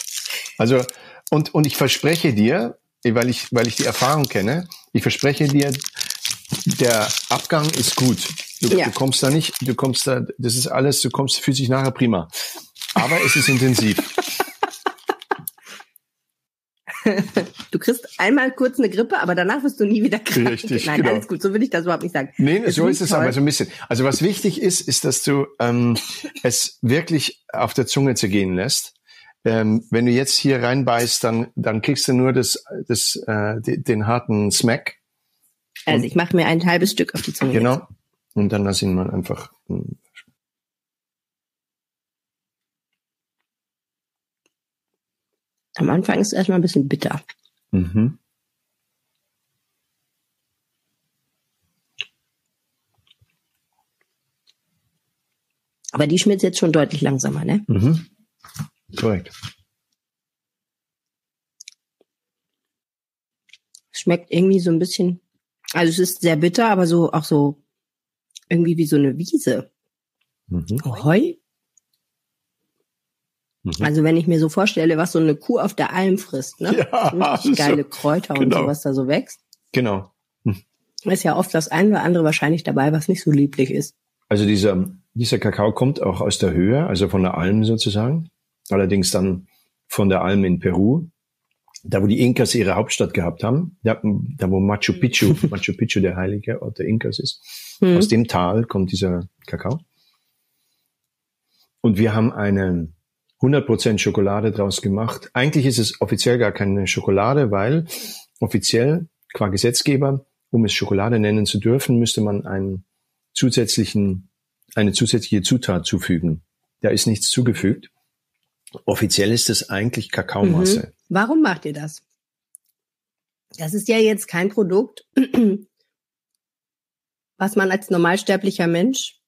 Also und ich verspreche dir, weil ich die Erfahrung kenne, ich verspreche dir, der Abgang ist gut. Du kommst da nicht, das ist alles, fühlst dich nachher prima. Aber es ist intensiv. Du kriegst einmal kurz eine Grippe, aber danach wirst du nie wieder krank. Richtig, nein, genau. Alles gut, so will ich das überhaupt nicht sagen. Nee, so ist es aber so ein bisschen. Also was wichtig ist, dass du es wirklich auf der Zunge zergehen lässt. Wenn du jetzt hier reinbeißt, dann kriegst du nur den harten Smack. Also ich mache mir ein halbes Stück auf die Zunge. Genau. Jetzt. Und dann lass ihn mal einfach. Am Anfang ist es erstmal ein bisschen bitter. Mhm. Aber die schmilzt jetzt schon deutlich langsamer, ne? Mhm. Korrekt. Schmeckt irgendwie so ein bisschen, also es ist sehr bitter, aber so auch so irgendwie wie so eine Wiese. Mhm. Heu. Also wenn ich mir so vorstelle, was so eine Kuh auf der Alm frisst, ne? Ja, geile so, Kräuter und so, was da so wächst. Genau. Ist ja oft das ein oder andere wahrscheinlich dabei, was nicht so lieblich ist. Also dieser Kakao kommt auch aus der Höhe, also von der Alm sozusagen. Allerdings dann von der Alm in Peru, da wo die Inkas ihre Hauptstadt gehabt haben, da wo Machu Picchu der heilige Ort der Inkas ist. Mhm. Aus dem Tal kommt dieser Kakao. Und wir haben eine 100% Schokolade draus gemacht. Eigentlich ist es offiziell gar keine Schokolade, weil offiziell, qua Gesetzgeber, um es Schokolade nennen zu dürfen, müsste man eine zusätzliche Zutat zufügen. Da ist nichts zugefügt. Offiziell ist es eigentlich Kakaomasse. Mhm. Warum macht ihr das? Das ist ja jetzt kein Produkt, was man als normalsterblicher Mensch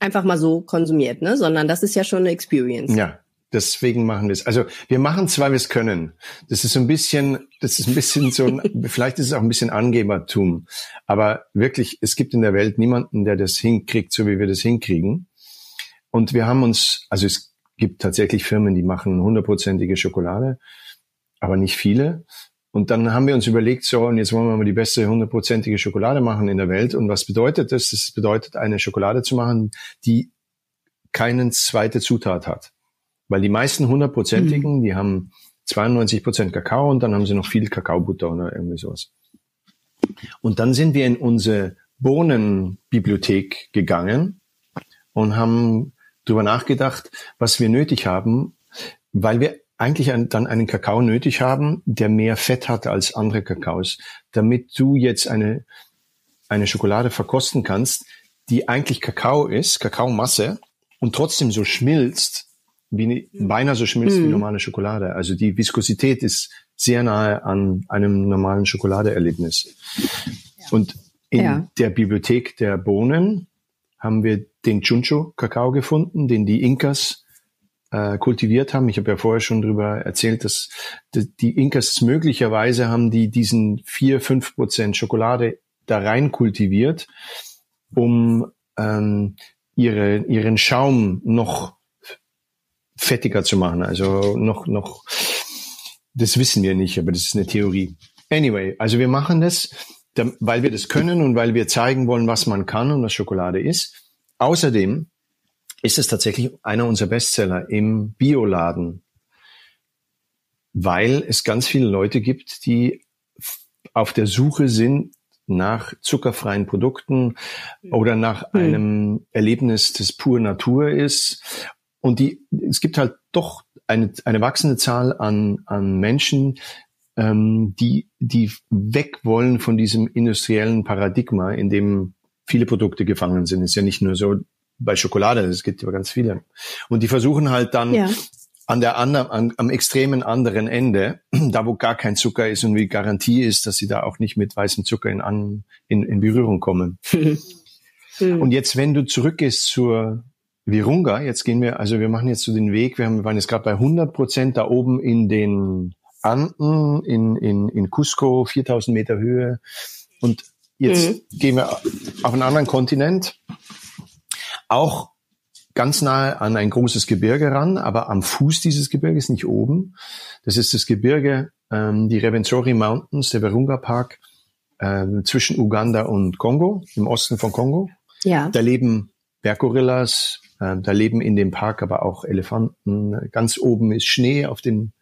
einfach mal so konsumiert, ne? Sondern das ist ja schon eine Experience. Ja, deswegen machen wir es. Also wir machen es, weil wir es können. Das ist ein bisschen so ein, vielleicht ist es auch ein bisschen Angebertum. Aber wirklich, es gibt in der Welt niemanden, der das hinkriegt, so wie wir das hinkriegen. Und wir haben uns, also es gibt tatsächlich Firmen, die machen 100%ige Schokolade, aber nicht viele. Und dann haben wir uns überlegt, so, und jetzt wollen wir mal die beste 100%ige Schokolade machen in der Welt. Und was bedeutet das? Das bedeutet, eine Schokolade zu machen, die keine zweite Zutat hat. Weil die meisten 100%igen, die haben 92% Kakao und dann haben sie noch viel Kakaobutter oder irgendwie sowas. Und dann sind wir in unsere Bohnenbibliothek gegangen und haben darüber nachgedacht, was wir nötig haben, weil wir eigentlich dann einen Kakao nötig haben, der mehr Fett hat als andere Kakaos, damit du jetzt eine Schokolade verkosten kannst, die eigentlich Kakao ist, Kakaomasse, und trotzdem so schmilzt, beinahe so schmilzt wie normale Schokolade. Also die Viskosität ist sehr nahe an einem normalen Schokoladeerlebnis. Ja. Und in der Bibliothek der Bohnen haben wir den Chuncho-Kakao gefunden, den die Inkas kultiviert haben. Ich habe ja vorher schon darüber erzählt, dass die Inkas möglicherweise haben die diesen 4-5% Schokolade da rein kultiviert, um ihren Schaum noch fettiger zu machen. Also noch, das wissen wir nicht, aber das ist eine Theorie. Anyway, also wir machen das, weil wir das können und weil wir zeigen wollen, was man kann und was Schokolade ist. Außerdem ist es tatsächlich einer unserer Bestseller im Bioladen, weil es ganz viele Leute gibt, die auf der Suche sind nach zuckerfreien Produkten oder nach einem Erlebnis, das pur Natur ist. Und es gibt halt doch eine wachsende Zahl an Menschen, die weg wollen von diesem industriellen Paradigma, in dem viele Produkte gefangen sind. Ist ja nicht nur so bei Schokolade, es gibt aber ganz viele. Und die versuchen halt dann am extremen anderen Ende, da wo gar kein Zucker ist und wie Garantie ist, dass sie da auch nicht mit weißem Zucker in Berührung kommen. Und jetzt, wenn du zurückgehst zur Virunga, wir machen jetzt so den Weg, wir waren jetzt gerade bei 100% da oben in den Anden, in Cusco, 4000 Meter Höhe. Und jetzt gehen wir auf einen anderen Kontinent, auch ganz nahe an ein großes Gebirge ran, aber am Fuß dieses Gebirges, nicht oben. Das ist das Gebirge, die Rwenzori Mountains, der Virunga Park, zwischen Uganda und Kongo, im Osten von Kongo. Ja. Da leben Berggorillas, da leben in dem Park aber auch Elefanten. Ganz oben ist Schnee auf den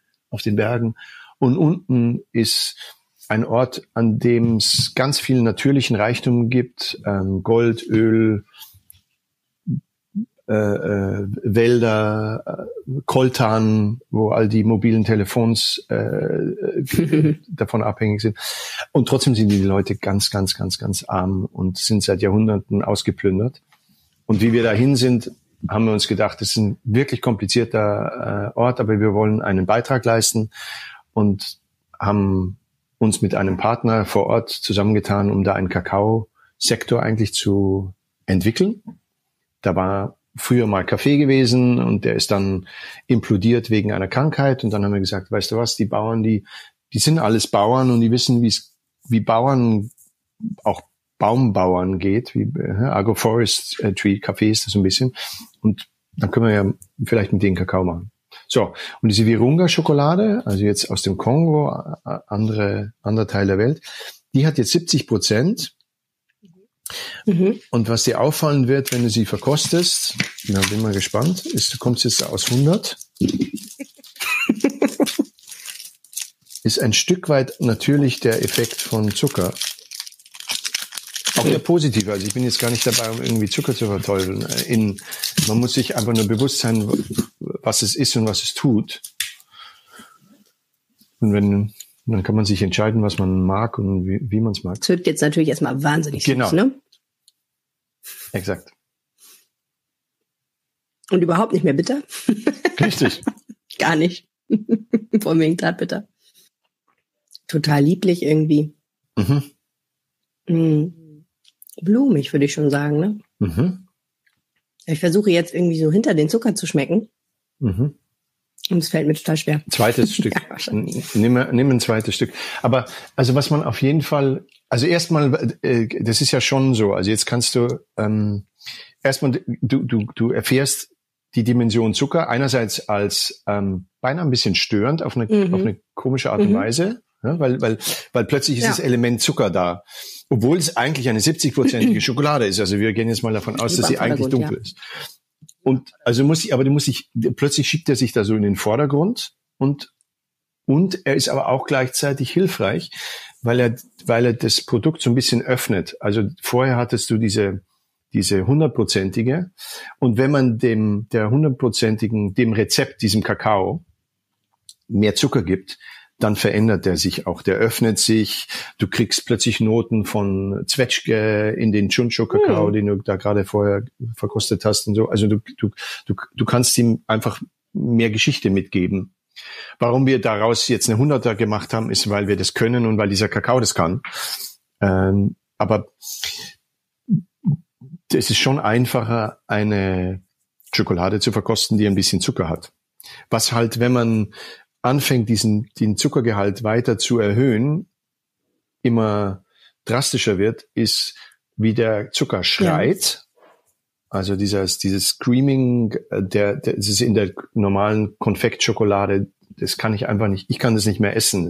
Bergen und unten ist ein Ort, an dem es ganz viel natürlichen Reichtum gibt, Gold, Öl, Wälder, Coltan, wo all die mobilen Telefons davon abhängig sind. Und trotzdem sind die Leute ganz, ganz, ganz, ganz arm und sind seit Jahrhunderten ausgeplündert. Und wie wir dahin sind, haben wir uns gedacht, das ist ein wirklich komplizierter Ort, aber wir wollen einen Beitrag leisten und haben uns mit einem Partner vor Ort zusammengetan, um da einen Kakaosektor eigentlich zu entwickeln. Da war früher mal Kaffee gewesen und der ist dann implodiert wegen einer Krankheit. Und dann haben wir gesagt, weißt du was, die Bauern, die sind alles Bauern und die wissen, wie Bauern, auch Baumbauern geht, wie Agroforestry, Kaffee ist das ein bisschen. Und dann können wir ja vielleicht mit denen Kakao machen. So, und diese Virunga-Schokolade, also jetzt aus dem Kongo, anderer Teil der Welt, die hat jetzt 70%. Und was dir auffallen wird, wenn du sie verkostest, da bin mal gespannt, ist, du kommst jetzt aus 100, ist ein Stück weit natürlich der Effekt von Zucker. Auch der positive, also ich bin jetzt gar nicht dabei, um irgendwie Zucker zu verteufeln. Man muss sich einfach nur bewusst sein, was es ist und was es tut. Und dann kann man sich entscheiden, was man mag und wie man es mag. Das wird jetzt natürlich erstmal wahnsinnig süß, ne? Exakt. Und überhaupt nicht mehr bitter? Richtig. Gar nicht. Vor allem gerade bitter. Total lieblich irgendwie. Blumig, würde ich schon sagen, ne? Ich versuche jetzt irgendwie so hinter den Zucker zu schmecken. Und es fällt mir total schwer. Zweites Stück. Ja, nimm ein zweites Stück. Aber also was man auf jeden Fall, also erstmal, das ist ja schon so. Also jetzt kannst du erstmal, du erfährst die Dimension Zucker einerseits als beinahe ein bisschen störend auf eine komische Art und Weise, ja, weil plötzlich ist das Element Zucker da, obwohl es eigentlich eine 70%ige Schokolade ist. Also wir gehen jetzt mal davon aus, dass sie eigentlich dunkel ist. Und also plötzlich schiebt er sich da so in den Vordergrund und er ist aber auch gleichzeitig hilfreich, weil er das Produkt so ein bisschen öffnet. Also vorher hattest du diese 100%ige. Und wenn man der 100%igen, dem Rezept, diesem Kakao, mehr Zucker gibt, dann verändert er sich auch. Der öffnet sich. Du kriegst plötzlich Noten von Zwetschge in den Chuncho-Kakao, den du da gerade vorher verkostet hast und so. Also du kannst ihm einfach mehr Geschichte mitgeben. Warum wir daraus jetzt eine 100er gemacht haben, ist, weil wir das können und weil dieser Kakao das kann. Aber es ist schon einfacher, eine Schokolade zu verkosten, die ein bisschen Zucker hat. Was halt, wenn man anfängt, den Zuckergehalt weiter zu erhöhen, immer drastischer wird, ist, wie der Zucker schreit. Ja. Also dieses Screaming, das ist in der normalen Konfektschokolade, das kann ich einfach nicht, ich kann das nicht mehr essen.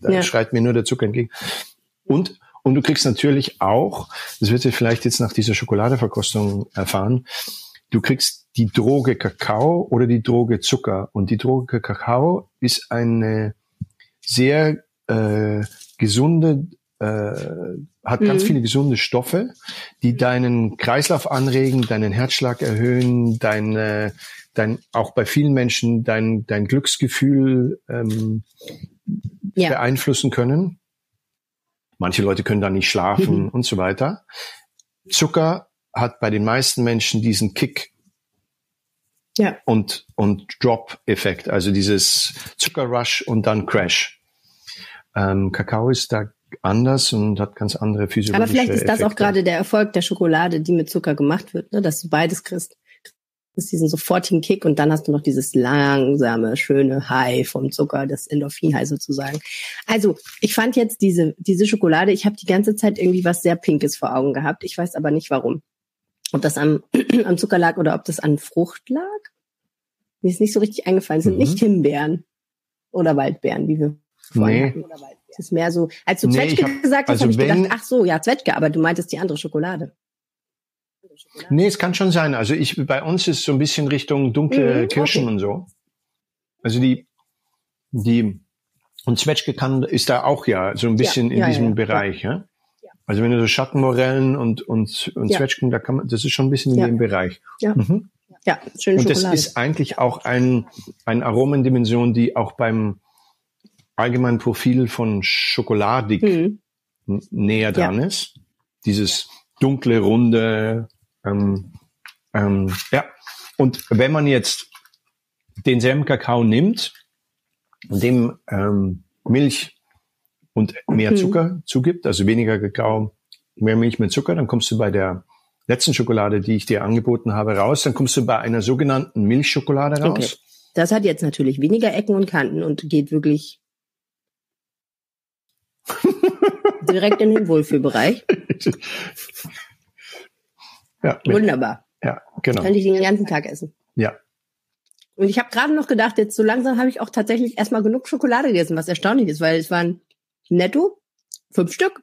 Da schreit mir nur der Zucker entgegen. Und du kriegst natürlich auch, das wirst du vielleicht jetzt nach dieser Schokoladeverkostung erfahren, du kriegst die Droge Kakao oder die Droge Zucker. Und die Droge Kakao ist eine sehr gesunde, hat ganz viele gesunde Stoffe, die deinen Kreislauf anregen, deinen Herzschlag erhöhen, auch bei vielen Menschen dein Glücksgefühl beeinflussen können. Manche Leute können da nicht schlafen und so weiter. Zucker hat bei den meisten Menschen diesen Kick und Drop-Effekt, also dieses Zuckerrush und dann Crash. Kakao ist da anders und hat ganz andere physiologische Effekte. Aber vielleicht ist das auch gerade der Erfolg der Schokolade, die mit Zucker gemacht wird, ne? Dass du beides kriegst. Du hast diesen sofortigen Kick und dann hast du noch dieses langsame, schöne High vom Zucker, das Endorphin-High sozusagen. Also, ich fand jetzt diese Schokolade, ich habe die ganze Zeit irgendwie was sehr Pinkes vor Augen gehabt. Ich weiß aber nicht, warum. Ob das am Zucker lag oder ob das an Frucht lag. Mir ist nicht so richtig eingefallen. Es sind nicht Himbeeren oder Waldbeeren, wie wir vorhin hatten. Oder Waldbeeren. Es ist mehr so, als du Zwetschge gesagt hast, habe ich gedacht, ach so, ja, Zwetschge, aber du meintest die andere Schokolade. Nee, es kann schon sein. Also bei uns ist so ein bisschen Richtung dunkle Kirschen und so. Also und Zwetschge ist da auch so ein bisschen in diesem Bereich. Ja. Ja. Also wenn du so Schattenmorellen und Zwetschgen, das ist schon ein bisschen in dem Bereich. Ja, schöne Schokolade. Und das ist eigentlich auch eine Aromendimension, die auch beim allgemeinen Profil von Schokoladik näher dran ist. Dieses dunkle, runde, Und wenn man jetzt denselben Kakao nimmt, dem Milch und mehr Zucker zugibt, also weniger Kakao, mehr Milch, mehr Zucker, dann kommst du bei der letzten Schokolade, die ich dir angeboten habe, raus. Dann kommst du bei einer sogenannten Milchschokolade raus. Okay. Das hat jetzt natürlich weniger Ecken und Kanten und geht wirklich direkt in den Wohlfühlbereich. Ja, wunderbar. Ja, genau. Könnte ich den ganzen Tag essen. Ja. Und ich habe gerade noch gedacht, jetzt so langsam habe ich auch tatsächlich erstmal genug Schokolade gegessen, was erstaunlich ist, weil es waren netto 5 Stück.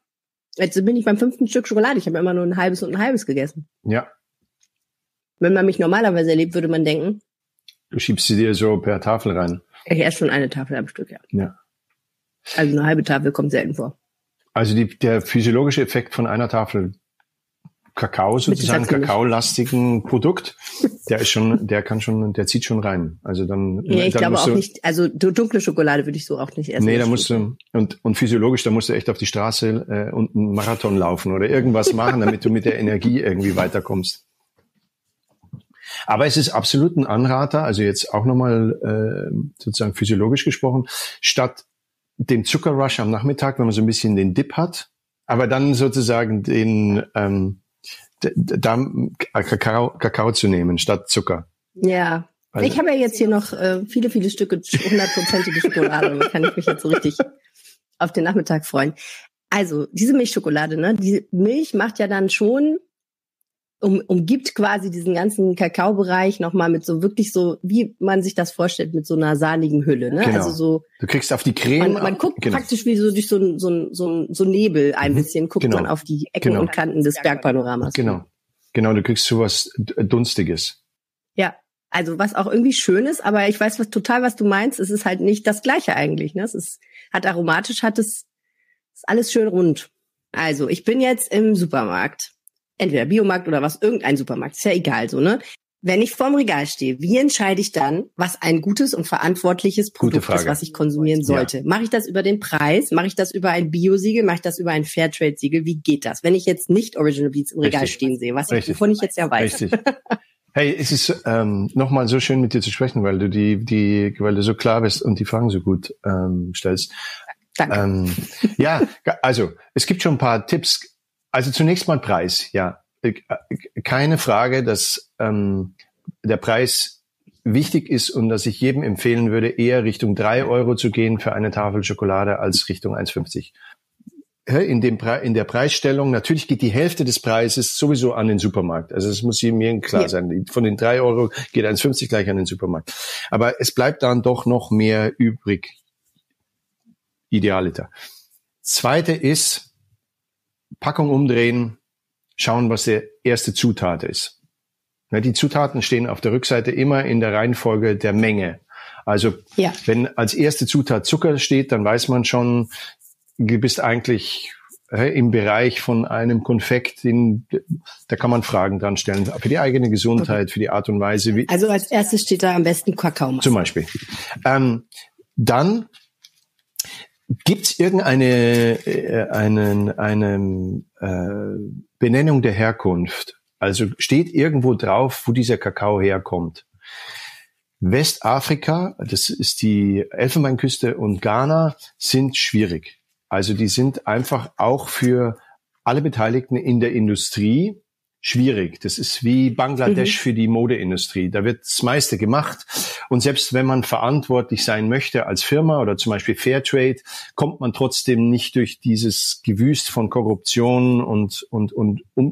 Jetzt bin ich beim 5. Stück Schokolade. Ich habe immer nur ein halbes gegessen. Ja. Wenn man mich normalerweise erlebt, würde man denken, du schiebst sie dir so per Tafel rein. Ich esse schon eine Tafel am Stück, ja. Also eine halbe Tafel kommt selten vor. Also der physiologische Effekt von einer Tafel Kakao, sozusagen kakaolastigen Produkt, der zieht schon rein. Also dann. Nee, ich glaube auch nicht, also dunkle Schokolade würde ich so auch nicht essen. Nee, da musst du, und physiologisch, da musst du echt auf die Straße und einen Marathon laufen oder irgendwas machen, damit du mit der Energie irgendwie weiterkommst. Aber es ist absolut ein Anrater, also jetzt auch nochmal sozusagen physiologisch gesprochen, statt dem Zuckerrush am Nachmittag, wenn man so ein bisschen den Dip hat, aber dann sozusagen den Kakao zu nehmen statt Zucker. Ja, also, ich habe ja jetzt hier noch viele, viele Stücke 100%ige Schokolade, da kann ich mich jetzt so richtig auf den Nachmittag freuen. Also diese Milchschokolade, ne? Die Milch macht ja dann schon, umgibt quasi diesen ganzen Kakaobereich nochmal mit so wirklich so, wie man sich das vorstellt, mit so einer sahnigen Hülle, ne? Genau. Also so. Du kriegst auf die Creme. Man guckt praktisch wie so durch so Nebel ein bisschen, guckt man auf die Ecken und Kanten des Bergpanoramas. Genau, du kriegst sowas Dunstiges. Ja, also was auch irgendwie schön ist, aber ich weiß total, was du meinst. Es ist halt nicht das Gleiche eigentlich, ne? Es hat aromatisch, Ist alles schön rund. Also, ich bin jetzt im Supermarkt. Entweder Biomarkt oder was, irgendein Supermarkt. Ist ja egal so, ne? Wenn ich vorm Regal stehe, wie entscheide ich dann, was ein gutes und verantwortliches Produkt ist, was ich konsumieren sollte? Ja. Mache ich das über den Preis? Mache ich das über ein Bio-Siegel? Mache ich das über ein Fairtrade-Siegel? Wie geht das, wenn ich jetzt nicht Original Beans im Regal stehen sehe, wovon ich jetzt ja weiß? Richtig. Hey, es ist nochmal so schön, mit dir zu sprechen, weil du weil du so klar bist und die Fragen so gut stellst. Danke. Ja, also es gibt schon ein paar Tipps. Also zunächst mal Preis, ja. Keine Frage, dass der Preis wichtig ist und dass ich jedem empfehlen würde, eher Richtung 3 € zu gehen für eine Tafel Schokolade als Richtung 1,50. In der Preisstellung, natürlich geht die Hälfte des Preises sowieso an den Supermarkt. Also es muss jedem klar sein. Von den 3 € geht 1,50 gleich an den Supermarkt. Aber es bleibt dann doch noch mehr übrig. Idealiter. Zweite ist, Packung umdrehen, schauen, was der erste Zutat ist. Ja, die Zutaten stehen auf der Rückseite immer in der Reihenfolge der Menge. Also wenn als erste Zutat Zucker steht, dann weiß man schon, du bist eigentlich im Bereich von einem Konfekt, da kann man Fragen dran stellen. Für die eigene Gesundheit, für die Art und Weise. Wie also als erstes steht da am besten Kakaomasse. Zum Beispiel. Dann gibt's irgendeine Benennung der Herkunft? Also steht irgendwo drauf, wo dieser Kakao herkommt. Westafrika, das ist die Elfenbeinküste, und Ghana sind schwierig. Also die sind einfach auch für alle Beteiligten in der Industrie schwierig. Das ist wie Bangladesch für die Modeindustrie. Da wird das meiste gemacht. Und selbst wenn man verantwortlich sein möchte als Firma oder zum Beispiel Fairtrade, kommt man trotzdem nicht durch dieses Gewüst von Korruption und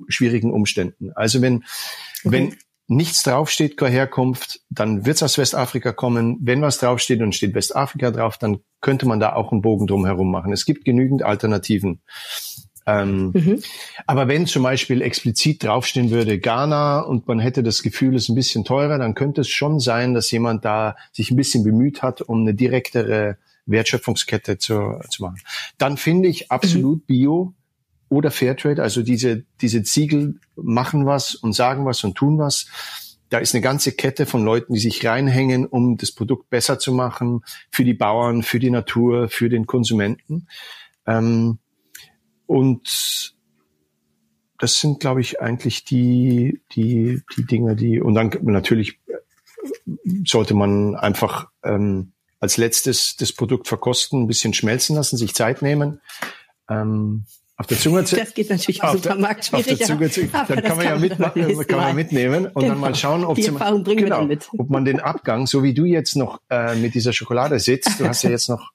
schwierigen Umständen. Also wenn nichts draufsteht, Herkunft, dann wird es aus Westafrika kommen. Wenn was draufsteht und steht Westafrika drauf, dann könnte man da auch einen Bogen drumherum machen. Es gibt genügend Alternativen. Aber wenn zum Beispiel explizit draufstehen würde Ghana und man hätte das Gefühl, es ist ein bisschen teurer, dann könnte es schon sein, dass jemand da sich ein bisschen bemüht hat, um eine direktere Wertschöpfungskette zu machen. Dann finde ich absolut Bio oder Fairtrade, also diese Ziegel machen was und sagen was und tun was. Da ist eine ganze Kette von Leuten, die sich reinhängen, um das Produkt besser zu machen, für die Bauern, für die Natur, für den Konsumenten. Und das sind, glaube ich, eigentlich die Dinge, die, und dann natürlich sollte man einfach als letztes das Produkt verkosten, ein bisschen schmelzen lassen, sich Zeit nehmen. Auf der Zunge das geht natürlich im Supermarkt schwierig. Dann kann man ja mitnehmen und dann mal schauen, ob man den Abgang, so wie du jetzt noch mit dieser Schokolade sitzt, du hast ja jetzt noch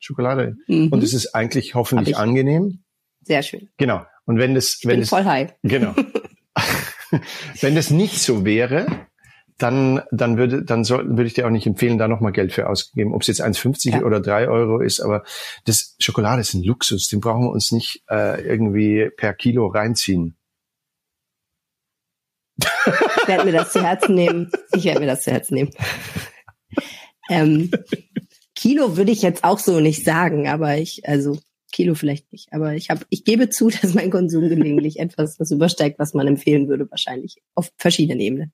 Schokolade. Und es ist eigentlich hoffentlich angenehm. Sehr schön. Genau. Und wenn es voll high. Genau. Wenn das nicht so wäre, dann würde ich dir auch nicht empfehlen, da nochmal Geld für auszugeben, ob es jetzt 1,50 oder 3 € ist. Aber das Schokolade ist ein Luxus. Den brauchen wir uns nicht irgendwie per Kilo reinziehen. Ich werde mir das zu Herzen nehmen. Kilo würde ich jetzt auch so nicht sagen, aber Kilo vielleicht nicht, aber ich gebe zu, dass mein Konsum gelegentlich etwas das übersteigt, was man empfehlen würde, wahrscheinlich auf verschiedenen Ebenen.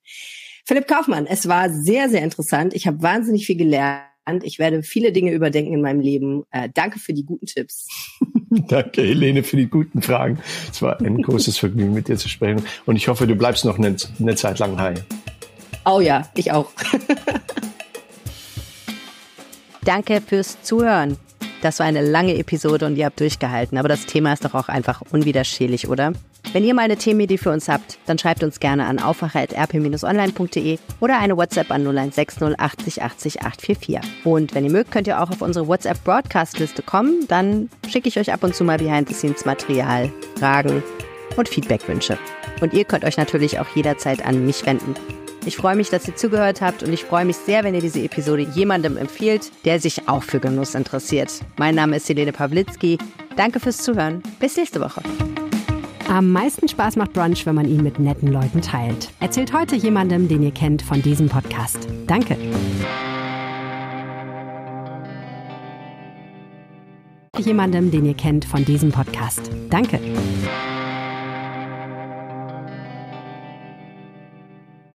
Philipp Kauffmann, es war sehr, sehr interessant. Ich habe wahnsinnig viel gelernt. Ich werde viele Dinge überdenken in meinem Leben. Danke für die guten Tipps. Danke, Helene, für die guten Fragen. Es war ein großes Vergnügen, mit dir zu sprechen. Und ich hoffe, du bleibst noch eine Zeit lang high. Oh ja, ich auch. Danke fürs Zuhören. Das war eine lange Episode und ihr habt durchgehalten, aber das Thema ist doch auch einfach unwiderstehlich, oder? Wenn ihr mal eine Themenidee für uns habt, dann schreibt uns gerne an aufwacher@rp-online.de oder eine WhatsApp an 0160 80 80 844. Und wenn ihr mögt, könnt ihr auch auf unsere WhatsApp-Broadcast-Liste kommen, dann schicke ich euch ab und zu mal Behind-the-Scenes-Material, Fragen und Feedbackwünsche. Und ihr könnt euch natürlich auch jederzeit an mich wenden. Ich freue mich, dass ihr zugehört habt und ich freue mich sehr, wenn ihr diese Episode jemandem empfiehlt, der sich auch für Genuss interessiert. Mein Name ist Helene Pawlitzky. Danke fürs Zuhören. Bis nächste Woche. Am meisten Spaß macht Brunch, wenn man ihn mit netten Leuten teilt. Erzählt heute jemandem, den ihr kennt, von diesem Podcast. Danke. jemandem, den ihr kennt, von diesem Podcast. Danke.